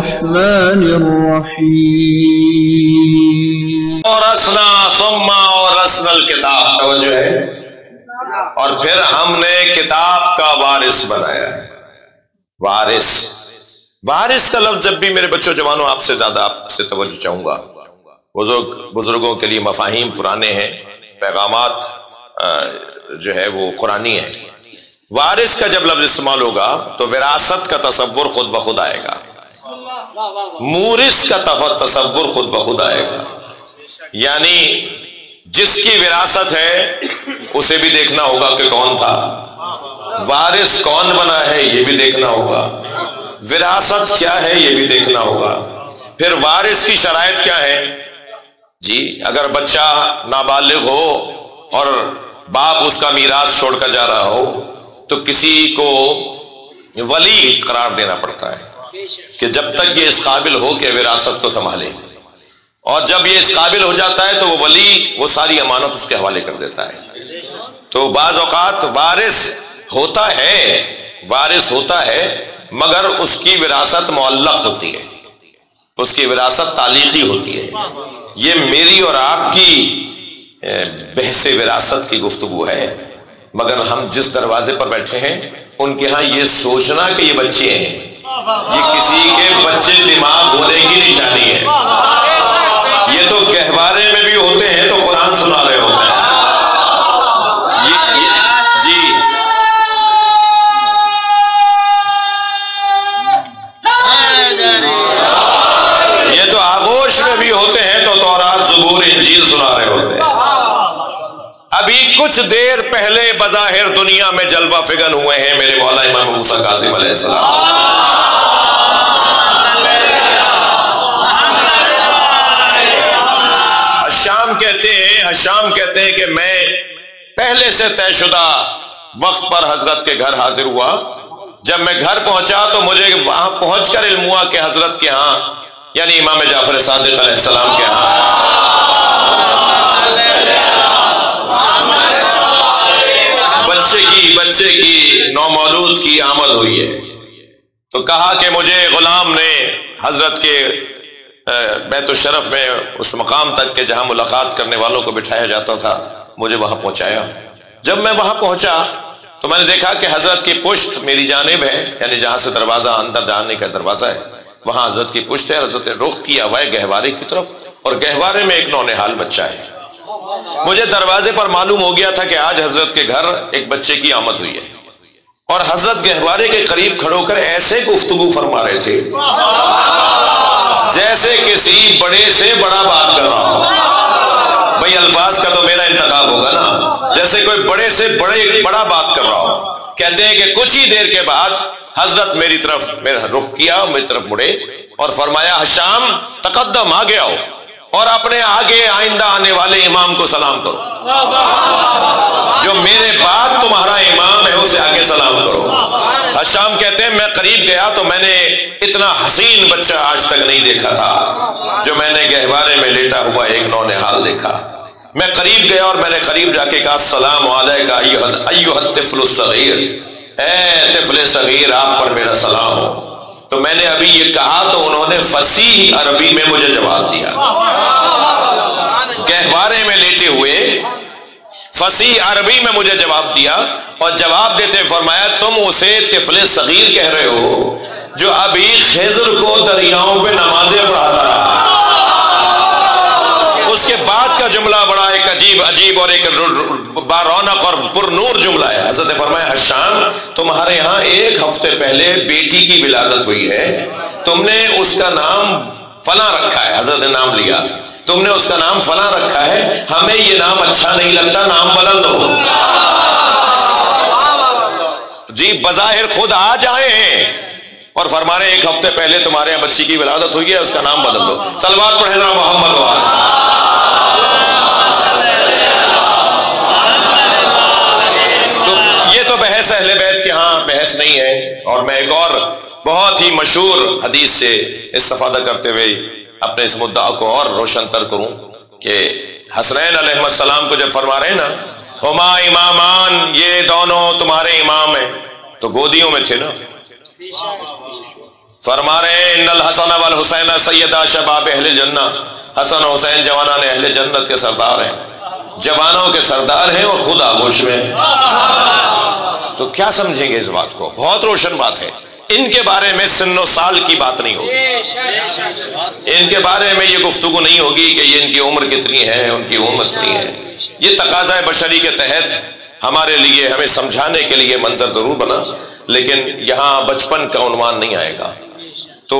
الرحمن الرحيم और असना सुम्मा और असनल किताब तवज्जो है और फिर हमने किताब का वारिस बनाया है। वारिस वारिस का लफ्ज जब भी मेरे बच्चों जवानों आपसे ज्यादा आपसे तवज्जो चाहूंगा। बुजुर्गों के लिए मफाहिम पुराने हैं, पैगामात जो है वो कुरानी है। वारिस का जब लफ्ज इस्तेमाल होगा तो विरासत का तसव्वुर खुद ब खुद आएगा, मूरिस का तसव्वुर खुद ब खुद आएगा। यानी जिसकी विरासत है उसे भी देखना होगा कि कौन था, वारिस कौन बना है ये भी देखना होगा, विरासत क्या है ये भी देखना होगा। फिर वारिस की शराइत क्या है जी, अगर बच्चा नाबालिग हो और बाप उसका मीरास छोड़कर जा रहा हो तो किसी को वली करार देना पड़ता है कि जब तक ये इस काबिल हो के विरासत को संभाले, और जब ये इस काबिल हो जाता है तो वो वली वो सारी अमानत उसके हवाले कर देता है। तो बाज़ औक़ात वारिस होता है मगर उसकी विरासत मुअल्लक़ होती है, उसकी विरासत तालीक़ी होती है। ये मेरी और आपकी बहसे विरासत की गुफ्तगू है, मगर हम जिस दरवाजे पर बैठे हैं उनके यहाँ ये सोचना कि ये बच्चे हैं, ये किसी के बच्चे दिमाग होने की निशानी है। ये तो गहवारे में भी होते हैं तो कुरान सुना रहे होते हैं। ये जी ये तो आगोश में भी होते हैं तो तौरात ज़बूर इंजील सुना रहे होते हैं। अभी कुछ देर पहले बज़ाहिर दुनिया में जलवा फिगन हुए हैं मेरे मौला इमाम मूसा काज़िम अलैहिस्सलाम। हश्शाम कहते हैं कि मैं पहले से तयशुदा वक्त पर हजरत के घर हाजिर हुआ। जब मैं घर पहुंचा तो मुझे वहां पहुंचकर इल्म हुआ कि हजरत के यहाँ यानी इमाम जाफर सादिक अलैहिस्सलाम के यहाँ बच्चे की नौमौलूद की आमद हुई है। तो कहा कि मुझे गुलाम ने हजरत के बैतुशरफ में उस मकाम तक के जहां मुलाकात करने वालों को बिठाया जाता था मुझे वहां पहुंचाया। जब मैं वहां पहुंचा तो मैंने देखा कि हजरत की पुश्त मेरी जानिब है, यानी जहां से दरवाजा अंदर जाने का दरवाजा है वहां हजरत की पुश्त है। हजरत ने रुख किया हुआ है गहवारे की तरफ और गहवारे में एक नौनिहाल बच्चा है। मुझे दरवाजे पर मालूम हो गया था कि आज हजरत के घर एक बच्चे की आमद हुई है। और हजरत गहवारे के करीब खड़े होकर ऐसे गुफ्तगू फरमा रहे थे जैसे किसी बड़े से बड़ा बात कर रहा हो। भाई अल्फाज का तो मेरा इंतखाब होगा ना, जैसे कोई बड़े से बड़ा बात कर रहा हो। कहते हैं कि कुछ ही देर के बाद हजरत मेरा रुख किया, मेरी तरफ मुड़े और फरमाया, हश्शाम तकद्दम, आगे आओ और अपने आगे आइंदा आने वाले इमाम को सलाम करो। जो मेरे बाद तुम्हारा इमाम है उसे आगे सलाम करो। हश्शाम कहते हैं, मैं करीब गया तो मैंने इतना हसीन बच्चा आज तक नहीं देखा था जो मैंने गहवारे में लेटा हुआ एक नौनिहाल देखा। मैं करीब गया और मैंने करीब जाके कहा, सलाम अलैका अय्युहत तिफ्लु सगीर, ऐ तिफ्ले सगीर आप पर मेरा सलाम हो। तो मैंने अभी ये कहा तो उन्होंने फसीह अरबी में मुझे जवाब दिया। गहवारे में लेटे हुए फसीह अरबी में मुझे जवाब दिया और जवाब देते फरमाया, तुम उसे तिफ्ले सगीर कह रहे हो जो अभी खिज्र को दरियाओं पे नमाजें पढ़ाता रहा। उसके बाद का जुमला बड़ा एक अजीब और एक बारौनक और पुरनूर जुमला है। हजरत फरमाया, हश्शाम तुम्हारे यहाँ एक हफ्ते पहले बेटी की विलादत हुई है, तुमने उसका नाम फला रखा है। हजरत ने नाम लिया, तुमने उसका नाम फला रखा है, हमें ये नाम अच्छा नहीं लगता, नाम बदल दो। जी बज़ाहिर खुद आज आए हैं और फरमा रहे एक हफ्ते पहले तुम्हारे यहाँ बच्ची की विलादत हुई है, उसका नाम बदल दो। सलवात पर हैदरा मोहम्मद। बहस अहले बैत के हाँ बहस नहीं है। और मैं एक और बहुत ही मशहूर हदीस से इस्तेफादा करते हुए अपने इस मुद्दा को और रोशन तर करूं कि हसनैन अलैहिस्सलाम को जब फरमा रहे ना, हुमा इमामान, ये दोनों तुम्हारे इमाम हैं, तो गोदियों में थे ना। फरमा रहे हैं इन्नल हसन वल हुसैन सैयदा शबाब अहले जन्नत, हसन हुसैन जवानान अहले जन्नत के सरदार हैं, जवानों के सरदार हैं और खुद आगोश में। तो क्या समझेंगे इस बात को? बहुत रोशन बात है। इनके बारे में सिन्नो साल की बात नहीं होगी, इनके बारे में ये गुफ्तगू नहीं होगी कि ये इनकी उम्र कितनी है, उनकी उम्र कितनी है। ये तकाज़ा बशरी के तहत हमारे लिए, हमें समझाने के लिए मंजर जरूर बना, लेकिन यहाँ बचपन का उन्वान नहीं आएगा। तो